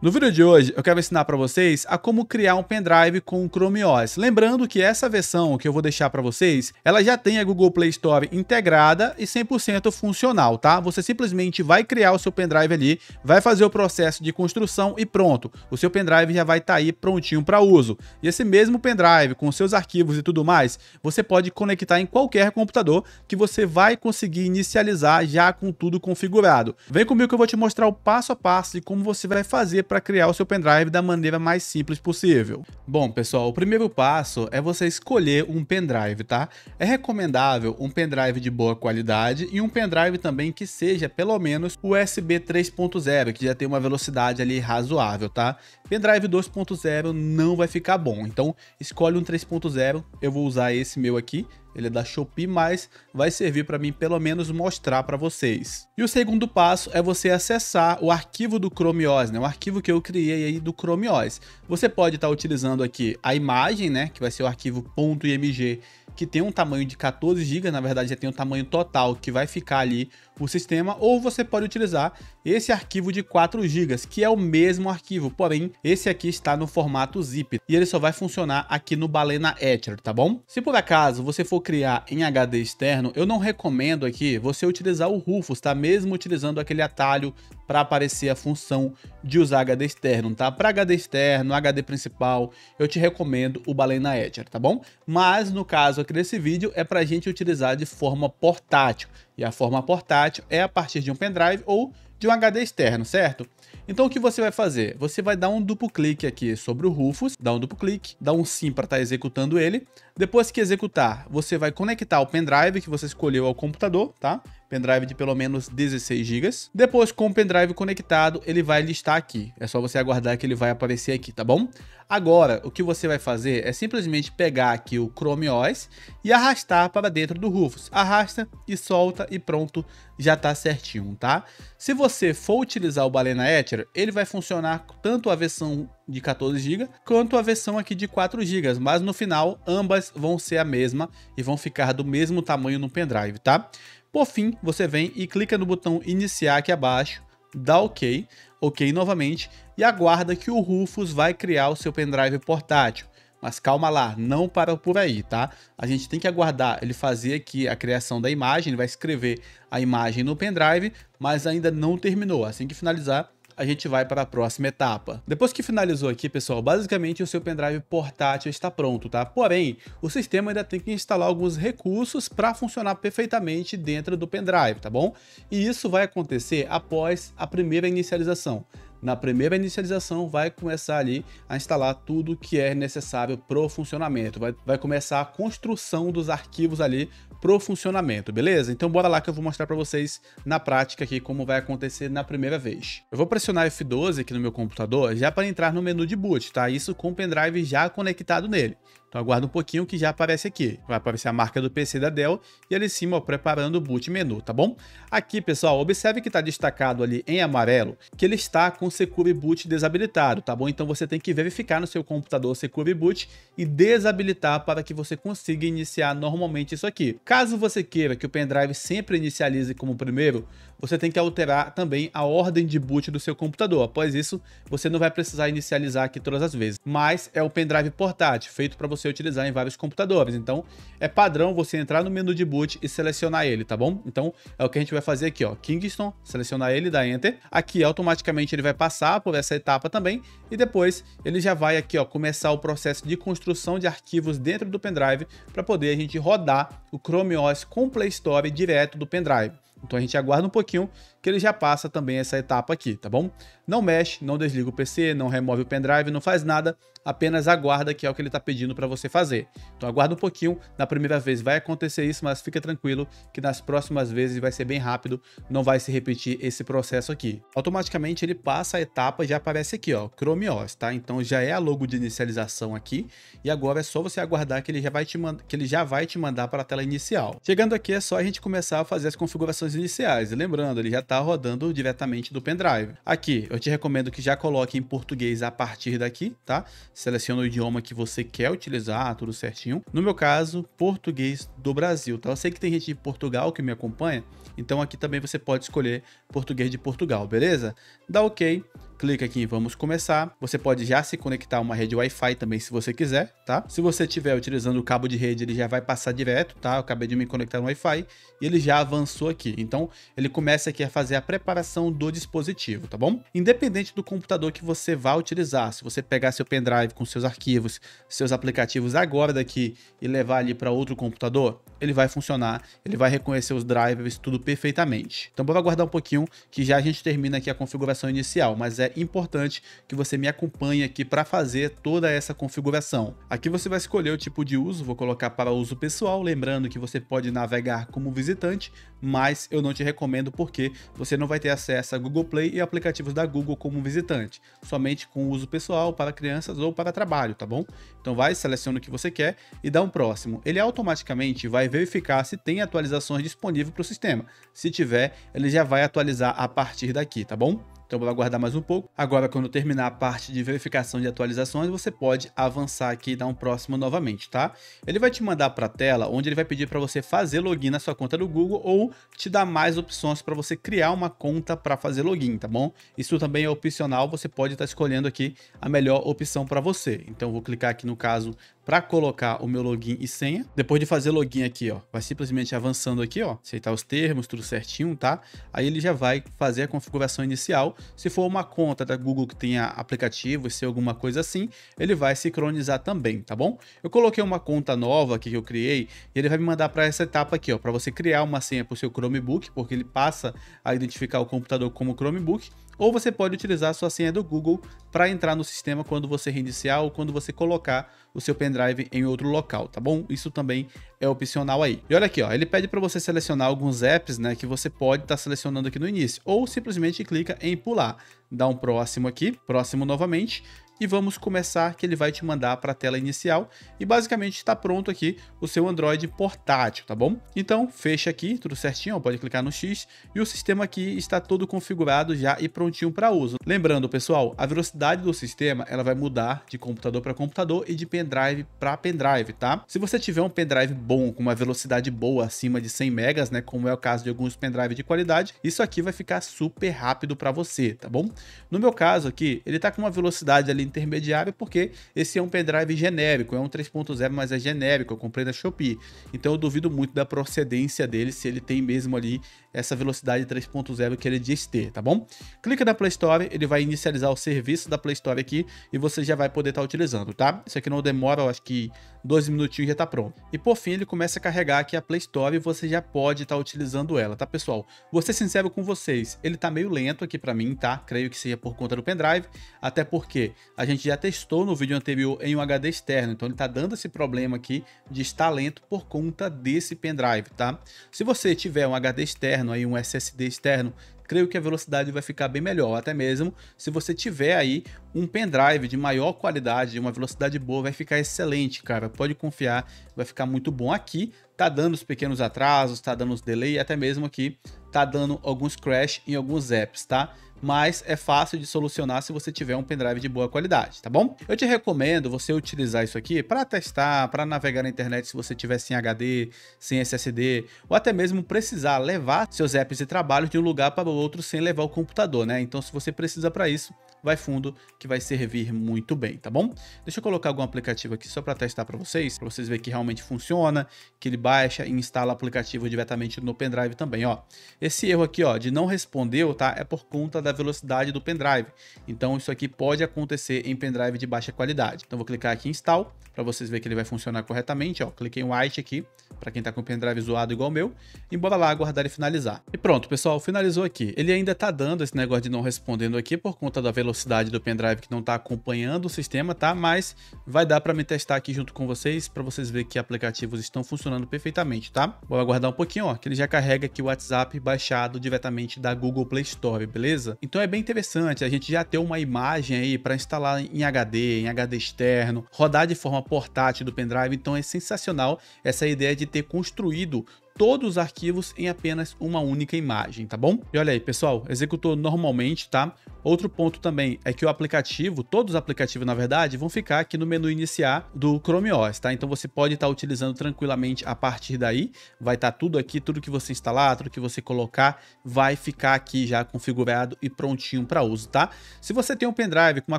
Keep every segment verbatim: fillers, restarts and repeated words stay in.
No vídeo de hoje eu quero ensinar para vocês a como criar um pendrive com o Chrome O S. Lembrando que essa versão que eu vou deixar para vocês, ela já tem a Google Play Store integrada e cem por cento funcional, tá? Você simplesmente vai criar o seu pendrive ali, vai fazer o processo de construção e pronto. O seu pendrive já vai estar aí prontinho para uso. E esse mesmo pendrive com seus arquivos e tudo mais, você pode conectar em qualquer computador que você vai conseguir inicializar já com tudo configurado. Vem comigo que eu vou te mostrar o passo a passo de como você vai fazer para criar o seu pendrive da maneira mais simples possível. Bom, pessoal, o primeiro passo é você escolher um pendrive, tá? É recomendável um pendrive de boa qualidade e um pendrive também que seja pelo menos U S B três ponto zero, que já tem uma velocidade ali razoável, tá? Pendrive dois ponto zero não vai ficar bom, então escolhe um três ponto zero, eu vou usar esse meu aqui. Ele é da Shopee, mas vai servir para mim pelo menos mostrar para vocês. E o segundo passo é você acessar o arquivo do Chrome O S, né? O arquivo que eu criei aí do Chrome O S. Você pode estar utilizando aqui a imagem, né? Que vai ser o arquivo .img, que tem um tamanho de quatorze gigas, na verdade já tem um tamanho total que vai ficar ali o sistema, ou você pode utilizar esse arquivo de quatro gigas, que é o mesmo arquivo, porém esse aqui está no formato zip e ele só vai funcionar aqui no Balena Etcher, tá bom? Se por acaso você for criar em H D externo, eu não recomendo aqui você utilizar o Rufus, tá? Mesmo utilizando aquele atalho para aparecer a função de usar H D externo, tá? Para H D externo, H D principal, eu te recomendo o Balena Etcher, tá bom? Mas no caso aqui desse vídeo é para a gente utilizar de forma portátil, e a forma portátil é a partir de um pendrive ou de um H D externo, certo? Então o que você vai fazer? Você vai dar um duplo clique aqui sobre o Rufus, dá um duplo clique, dá um sim para estar executando ele. Depois que executar, você vai conectar o pendrive que você escolheu ao computador, tá? Pendrive de pelo menos dezesseis gigas. Depois, com o pendrive conectado, ele vai listar aqui. É só você aguardar que ele vai aparecer aqui, tá bom? Agora, o que você vai fazer é simplesmente pegar aqui o Chrome O S e arrastar para dentro do Rufus. Arrasta e solta e pronto, já tá certinho, tá? Se você for utilizar o Balena Etcher, ele vai funcionar tanto a versão de quatorze gigas, quanto a versão aqui de quatro gigas, mas no final ambas vão ser a mesma e vão ficar do mesmo tamanho no pendrive, tá? Por fim, você vem e clica no botão iniciar aqui abaixo, dá OK, OK novamente e aguarda que o Rufus vai criar o seu pendrive portátil. Mas calma lá, não para por aí, tá? A gente tem que aguardar ele fazer aqui a criação da imagem, ele vai escrever a imagem no pendrive, mas ainda não terminou. Assim que finalizar, a gente vai para a próxima etapa. Depois que finalizou aqui, pessoal, basicamente o seu pendrive portátil está pronto, tá? Porém, o sistema ainda tem que instalar alguns recursos para funcionar perfeitamente dentro do pendrive, tá bom? E isso vai acontecer após a primeira inicialização. Na primeira inicialização vai começar ali a instalar tudo que é necessário para o funcionamento, vai, vai começar a construção dos arquivos ali para o funcionamento, beleza? Então bora lá que eu vou mostrar para vocês na prática aqui como vai acontecer na primeira vez. Eu vou pressionar F doze aqui no meu computador já para entrar no menu de boot, tá? Isso com o pendrive já conectado nele. Então aguarda um pouquinho que já aparece aqui. Vai aparecer a marca do P C da Dell e ali em cima, ó, preparando o boot menu, tá bom? Aqui, pessoal, observe que está destacado ali em amarelo que ele está com o Secure Boot desabilitado, tá bom? Então você tem que verificar no seu computador o Secure Boot e desabilitar para que você consiga iniciar normalmente isso aqui. Caso você queira que o pendrive sempre inicialize como primeiro, você tem que alterar também a ordem de boot do seu computador. Após isso, você não vai precisar inicializar aqui todas as vezes. Mas é o pendrive portátil, feito para você você utilizar em vários computadores, então é padrão você entrar no menu de boot e selecionar ele, tá bom? Então é o que a gente vai fazer aqui, ó, Kingston, selecionar ele, dá Enter, aqui automaticamente ele vai passar por essa etapa também e depois ele já vai aqui, ó, começar o processo de construção de arquivos dentro do pendrive para poder a gente rodar o Chrome O S com Play Store direto do pendrive. Então a gente aguarda um pouquinho que ele já passa também essa etapa aqui, tá bom? Não mexe, não desliga o P C, não remove o pendrive, não faz nada, apenas aguarda que é o que ele tá pedindo para você fazer. Então aguarda um pouquinho, na primeira vez vai acontecer isso, mas fica tranquilo que nas próximas vezes vai ser bem rápido, não vai se repetir esse processo aqui. Automaticamente ele passa a etapa e já aparece aqui, ó, Chrome O S, tá? Então já é a logo de inicialização aqui e agora é só você aguardar que ele já vai te, mand que ele já vai te mandar para a tela inicial. Chegando aqui é só a gente começar a fazer as configurações iniciais, e lembrando, ele já está rodando diretamente do pendrive. Aqui, eu te recomendo que já coloque em português a partir daqui, tá? Seleciona o idioma que você quer utilizar, tudo certinho. No meu caso, português do Brasil, tá? Eu sei que tem gente de Portugal que me acompanha, então aqui também você pode escolher português de Portugal, beleza? Dá OK. clica aqui em vamos começar. Você pode já se conectar a uma rede Wi-Fi também se você quiser, tá? Se você estiver utilizando o cabo de rede, ele já vai passar direto, tá? Eu acabei de me conectar no Wi-Fi e ele já avançou aqui. Então, ele começa aqui a fazer a preparação do dispositivo, tá bom? Independente do computador que você vá utilizar, se você pegar seu pendrive com seus arquivos, seus aplicativos agora daqui e levar ali para outro computador, ele vai funcionar, ele vai reconhecer os drivers, tudo perfeitamente. Então, bora aguardar um pouquinho que já a gente termina aqui a configuração inicial, mas é importante que você me acompanhe aqui para fazer toda essa configuração. Aqui você vai escolher o tipo de uso, vou colocar para uso pessoal, lembrando que você pode navegar como visitante, mas eu não te recomendo porque você não vai ter acesso a Google Play e aplicativos da Google como visitante, somente com uso pessoal para crianças ou para trabalho, tá bom? Então vai, seleciona o que você quer e dá um próximo. Ele automaticamente vai verificar se tem atualizações disponíveis para o sistema. Se tiver, ele já vai atualizar a partir daqui, tá bom? Então, vou aguardar mais um pouco. Agora, quando terminar a parte de verificação de atualizações, você pode avançar aqui e dar um próximo novamente, tá? Ele vai te mandar para a tela, onde ele vai pedir para você fazer login na sua conta do Google ou te dar mais opções para você criar uma conta para fazer login, tá bom? Isso também é opcional, você pode estar escolhendo aqui a melhor opção para você. Então, eu vou clicar aqui no caso para colocar o meu login e senha. Depois de fazer login aqui, ó, vai simplesmente avançando aqui, ó, aceitar os termos, tudo certinho, tá? Aí ele já vai fazer a configuração inicial. Se for uma conta da Google que tenha aplicativo, se alguma coisa assim, ele vai sincronizar também, tá bom? Eu coloquei uma conta nova aqui que eu criei e ele vai me mandar para essa etapa aqui, ó, para você criar uma senha para o seu Chromebook, porque ele passa a identificar o computador como Chromebook, ou você pode utilizar a sua senha do Google para entrar no sistema quando você reiniciar ou quando você colocar o seu pendrive em outro local, tá bom? Isso também é opcional aí. E olha aqui, ó, ele pede para você selecionar alguns apps, né, que você pode estar selecionando aqui no início, ou simplesmente clica em pular, dá um próximo aqui, próximo novamente, e vamos começar que ele vai te mandar para a tela inicial e basicamente está pronto aqui o seu Android portátil, tá bom? Então fecha aqui, tudo certinho, pode clicar no X e o sistema aqui está todo configurado já e prontinho para uso. Lembrando, pessoal, a velocidade do sistema ela vai mudar de computador para computador e de pendrive para pendrive, tá? Se você tiver um pendrive bom, com uma velocidade boa acima de cem megas, né, como é o caso de alguns pendrive de qualidade, isso aqui vai ficar super rápido para você, tá bom? No meu caso aqui, ele tá com uma velocidade ali intermediário, porque esse é um pendrive genérico, é um três ponto zero, mas é genérico, eu comprei da Shopee, então eu duvido muito da procedência dele, se ele tem mesmo ali essa velocidade três ponto zero que ele diz ter, tá bom? Clica na Play Store, ele vai inicializar o serviço da Play Store aqui e você já vai poder estar utilizando, tá? Isso aqui não demora, eu acho que dois minutinhos já tá pronto. E por fim, ele começa a carregar aqui a Play Store e você já pode estar utilizando ela, tá, pessoal? Vou ser sincero com vocês, ele tá meio lento aqui pra mim, tá? Creio que seja por conta do pendrive, até porque a gente já testou no vídeo anterior em um H D externo, então ele tá dando esse problema aqui de estar lento por conta desse pendrive, tá? Se você tiver um H D externo, aí um S S D externo, creio que a velocidade vai ficar bem melhor, até mesmo se você tiver aí um pendrive de maior qualidade, uma velocidade boa, vai ficar excelente, cara, pode confiar, vai ficar muito bom. Aqui tá dando os pequenos atrasos, tá dando os delay, até mesmo aqui tá dando alguns crash em alguns apps, tá? Mas é fácil de solucionar se você tiver um pendrive de boa qualidade, tá bom? Eu te recomendo você utilizar isso aqui para testar, para navegar na internet se você tiver sem H D, sem S S D, ou até mesmo precisar levar seus apps de trabalho de um lugar para o outro sem levar o computador, né? Então, se você precisa para isso, vai fundo que vai servir muito bem, tá bom? Deixa eu colocar algum aplicativo aqui só para testar para vocês, para vocês verem que realmente funciona, que ele baixa e instala o aplicativo diretamente no pendrive também, ó. Esse erro aqui, ó, de não respondeu, tá? É por conta da velocidade do pendrive. Então isso aqui pode acontecer em pendrive de baixa qualidade. Então vou clicar aqui em install para vocês verem que ele vai funcionar corretamente, ó. Cliquei em white aqui para quem tá com o pendrive zoado igual o meu. E bora lá aguardar e finalizar. E pronto, pessoal, finalizou aqui. Ele ainda tá dando esse negócio de não respondendo aqui por conta da velocidade velocidade do pendrive que não tá acompanhando o sistema, tá? Mas vai dar para me testar aqui junto com vocês, para vocês verem que aplicativos estão funcionando perfeitamente, tá? Vou aguardar um pouquinho, ó, que ele já carrega aqui o WhatsApp baixado diretamente da Google Play Store, beleza? Então é bem interessante a gente já ter uma imagem aí para instalar em H D, em H D externo, rodar de forma portátil do pendrive, então é sensacional essa ideia de ter construído todos os arquivos em apenas uma única imagem, tá bom? E olha aí, pessoal, executou normalmente, tá? Outro ponto também é que o aplicativo, todos os aplicativos, na verdade, vão ficar aqui no menu iniciar do Chrome O S, tá? Então você pode estar utilizando tranquilamente a partir daí, vai estar tudo aqui, tudo que você instalar, tudo que você colocar, vai ficar aqui já configurado e prontinho para uso, tá? Se você tem um pendrive com uma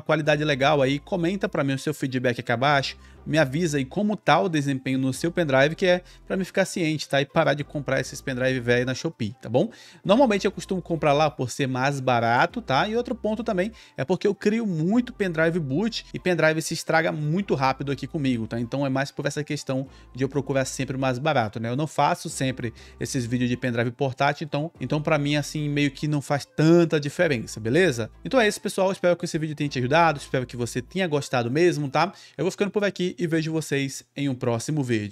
qualidade legal aí, comenta para mim o seu feedback aqui abaixo, me avisa aí como tá o desempenho no seu pendrive, que é para me ficar ciente, tá? E parar de comprar esses pendrive velho na Shopee, tá bom? Normalmente eu costumo comprar lá por ser mais barato, tá? E outro ponto também é porque eu crio muito pendrive boot e pendrive se estraga muito rápido aqui comigo, tá? Então é mais por essa questão de eu procurar sempre mais barato, né? Eu não faço sempre esses vídeos de pendrive portátil, então, então para mim assim meio que não faz tanta diferença, beleza? Então é isso, pessoal. Espero que esse vídeo tenha te ajudado, espero que você tenha gostado mesmo, tá? Eu vou ficando por aqui e vejo vocês em um próximo vídeo.